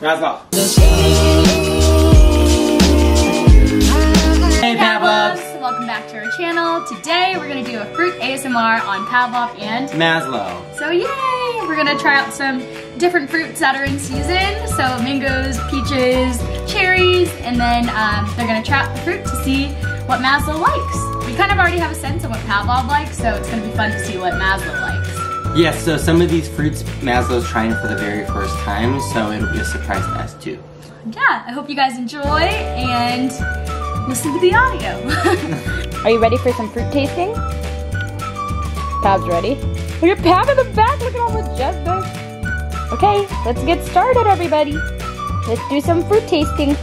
That's all. Hey Pavlovs! Welcome back to our channel. Today we're going to do a fruit ASMR on Pavlov and Maslow. So yay! We're going to try out some different fruits that are in season. So mangoes, peaches, cherries, and then they're going to try out the fruit to see what Maslow likes. We kind of already have a sense of what Pavlov likes, so it's going to be fun to see what Maslow likes. Yes, so some of these fruits Maslow's trying for the very first time, so it'll be a surprise to us too. Yeah, I hope you guys enjoy and listen to the audio. Are you ready for some fruit tasting? Pav's ready. Look at Pav in the back, look at all the jazz. Okay, let's get started everybody. Let's do some fruit tasting.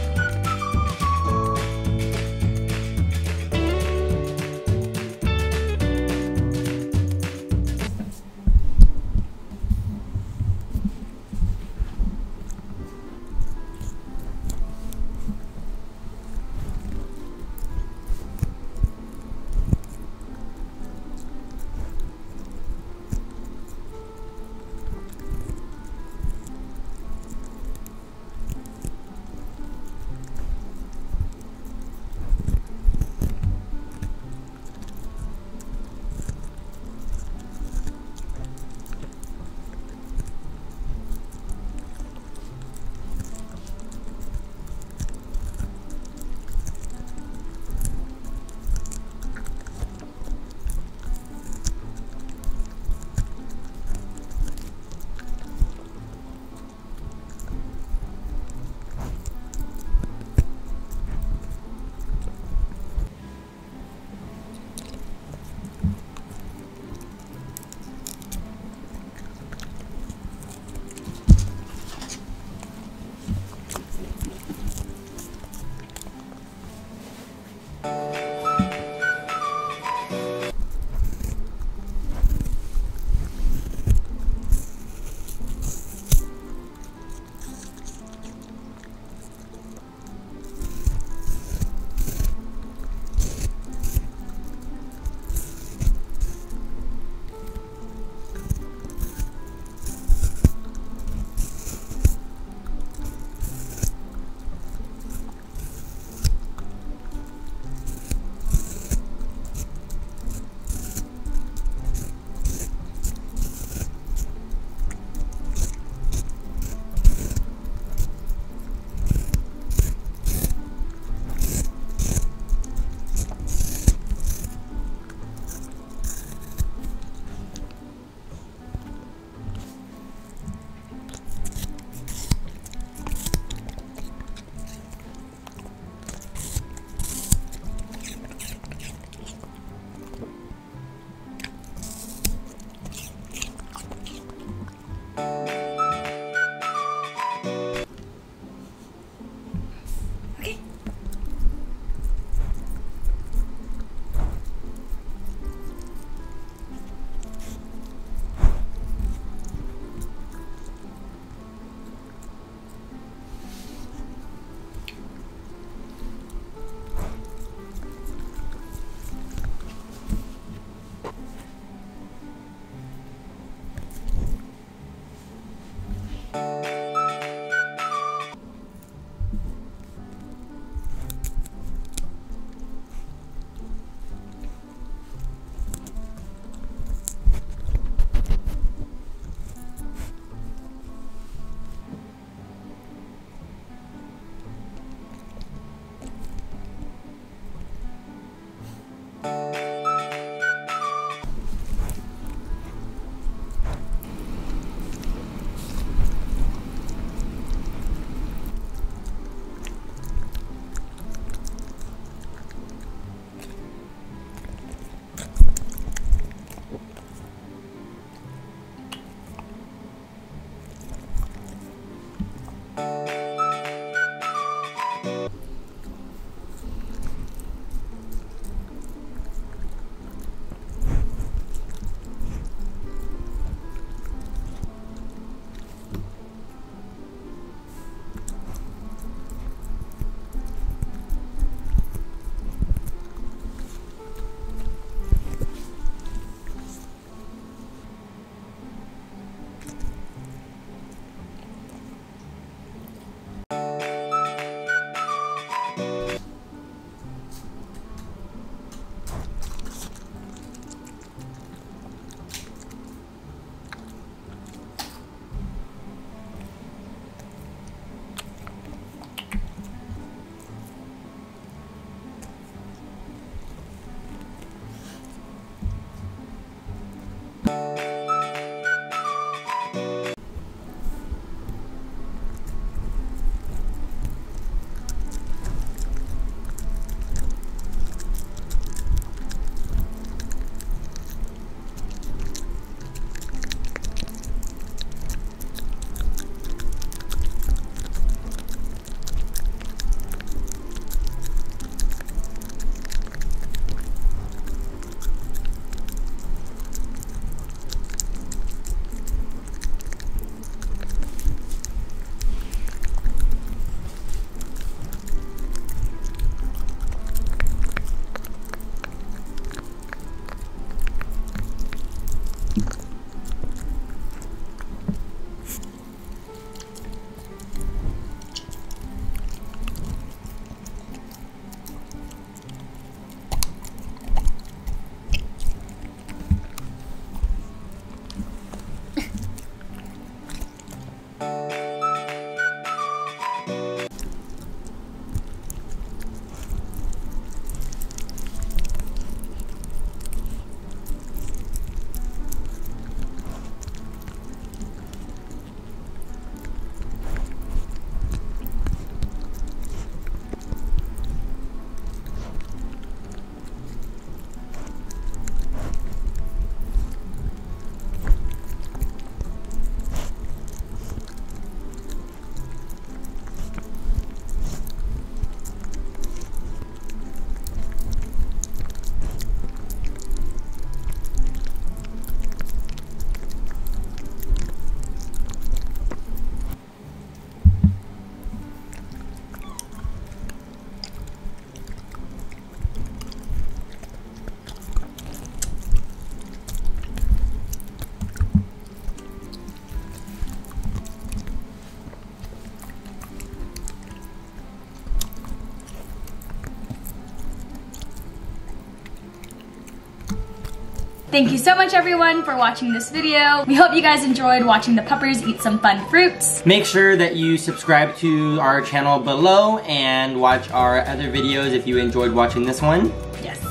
Thank you so much everyone for watching this video. We hope you guys enjoyed watching the puppers eat some fun fruits. Make sure that you subscribe to our channel below and watch our other videos if you enjoyed watching this one. Yes.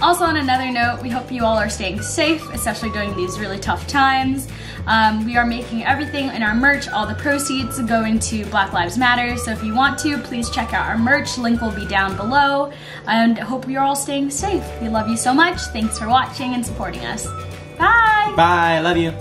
Also on another note, we hope you all are staying safe, especially during these really tough times. We are making everything in our merch, all the proceeds go into Black Lives Matter, so if you want to, please check out our merch, link will be down below, and hope you're all staying safe. We love you so much, thanks for watching and supporting us. Bye! Bye, love you.